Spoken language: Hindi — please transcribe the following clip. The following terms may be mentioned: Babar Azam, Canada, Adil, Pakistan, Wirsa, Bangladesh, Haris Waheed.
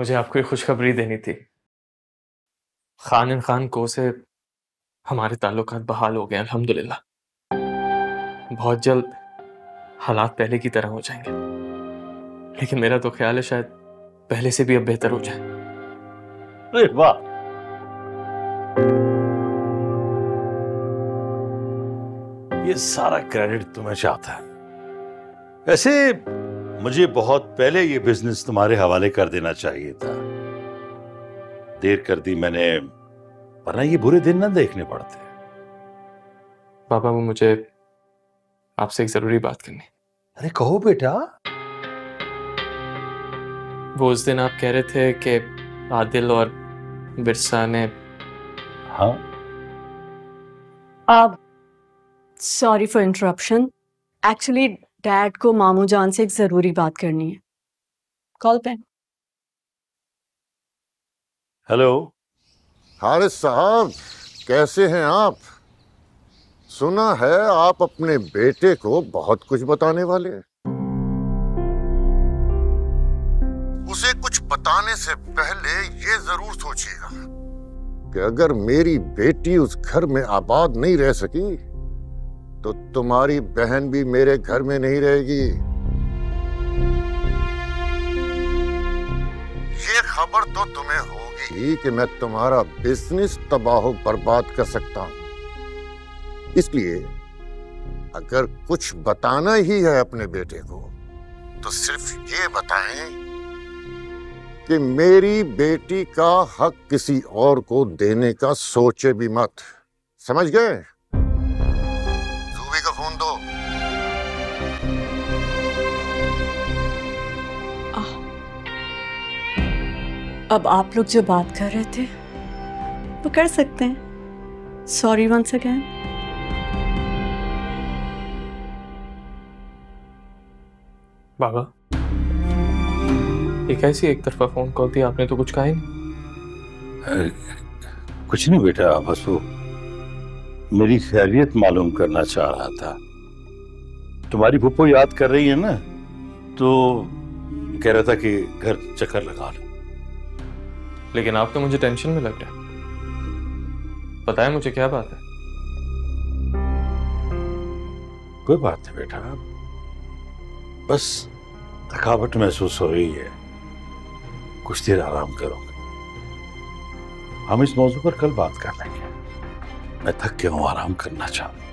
मुझे आपको ये खुशखबरी देनी थी। खान एंड खान को से हमारे ताल्लुकात बहाल हो गए अल्हम्दुलिल्लाह। बहुत जल्द हालात पहले की तरह हो जाएंगे, लेकिन मेरा तो ख्याल है शायद पहले से भी अब बेहतर हो जाए। अरे वाह, ये सारा क्रेडिट तुम्हें जाता है। वैसे मुझे बहुत पहले ये बिजनेस तुम्हारे हवाले कर देना चाहिए था, देर कर दी मैंने, वरना ये बुरे दिन ना देखने पड़ते। पापा, वो मुझे आपसे एक जरूरी बात करनी। अरे कहो बेटा। वो उस दिन आप कह रहे थे कि आदिल और बिरसा ने। हाँ। आप sorry for interruption, actually dad को मामू जान से एक जरूरी बात करनी है। कॉल पे। हेलो। हारिस साहब, कैसे हैं आप? सुना है आप अपने बेटे को बहुत कुछ बताने वाले हैं। उसे कुछ बताने से पहले ये जरूर सोचिएगा कि अगर मेरी बेटी उस घर में आबाद नहीं रह सकी तो तुम्हारी बहन भी मेरे घर में नहीं रहेगी। ये खबर तो तुम्हें होगी कि मैं तुम्हारा बिजनेस तबाह बर्बाद कर सकता हूं। इसलिए अगर कुछ बताना ही है अपने बेटे को तो सिर्फ ये बताएं कि मेरी बेटी का हक किसी और को देने का सोचे भी मत। समझ गए? का फोन दो। अब आप लोग जो बात कर रहे थे वो कर सकते हैं। Sorry once again. बाबा, ये कैसी एक तरफा फोन कॉल थी? आपने तो कुछ कहा ही नहीं। कुछ नहीं बेटा, बस वो मेरी खैरियत मालूम करना चाह रहा था। तुम्हारी फूफो याद कर रही है ना, तो कह रहा था कि घर चक्कर लगा लो। लेकिन आप तो मुझे टेंशन में लग रहे हैं। पता है मुझे क्या बात है? कोई बात नहीं बेटा, बस थकावट महसूस हो रही है, कुछ देर आराम करूंगा। हम इस मौजू पर कल बात कर लेंगे। मैं थक गया हूँ, आराम करना चाहता हूँ।